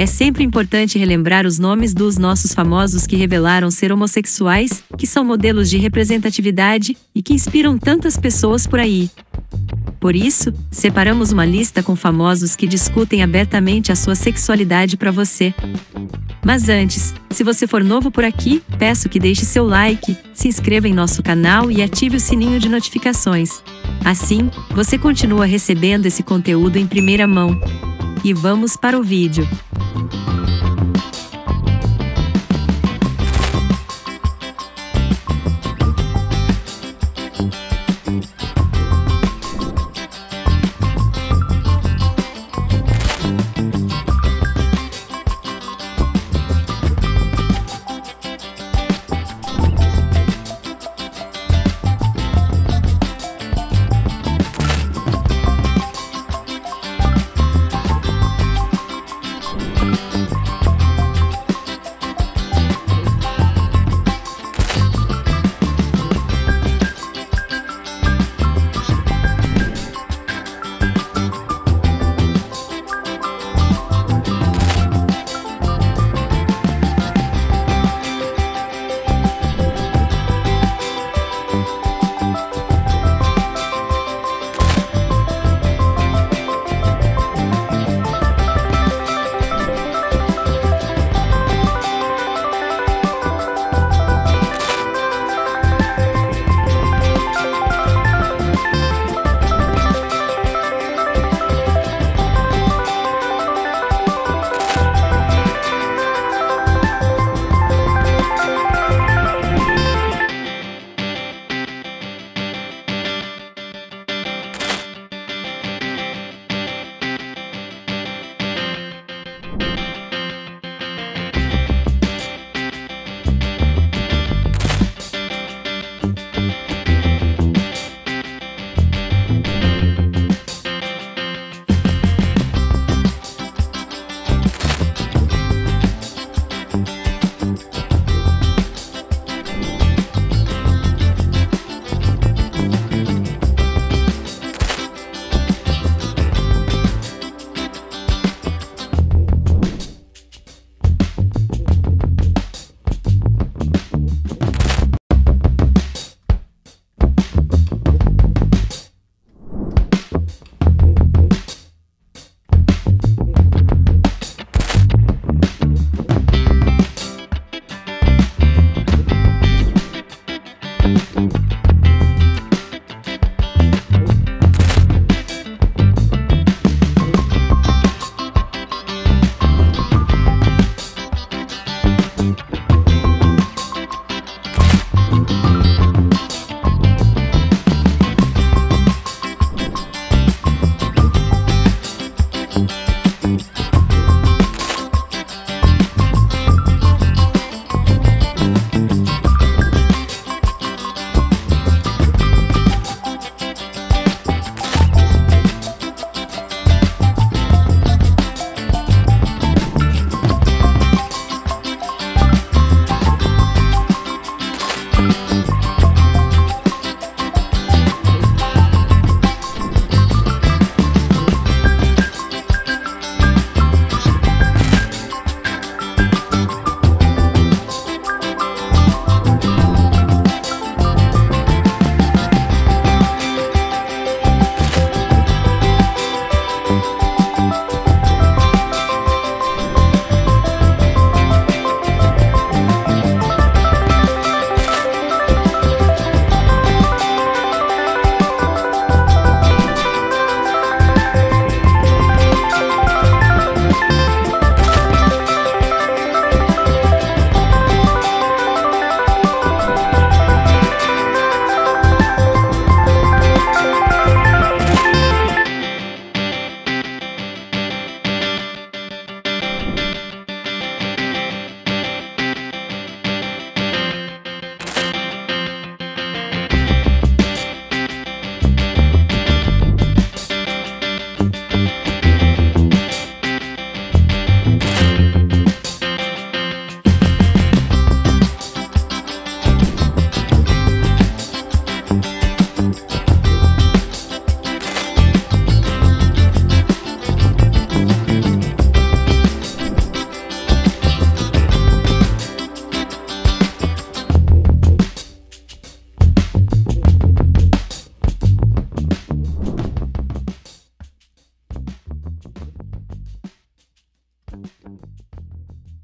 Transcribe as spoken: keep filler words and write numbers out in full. É sempre importante relembrar os nomes dos nossos famosos que revelaram ser homossexuais, que são modelos de representatividade e que inspiram tantas pessoas por aí. Por isso, separamos uma lista com famosos que discutem abertamente a sua sexualidade para você. Mas antes, se você for novo por aqui, peço que deixe seu like, se inscreva em nosso canal e ative o sininho de notificações. Assim, você continua recebendo esse conteúdo em primeira mão. E vamos para o vídeo.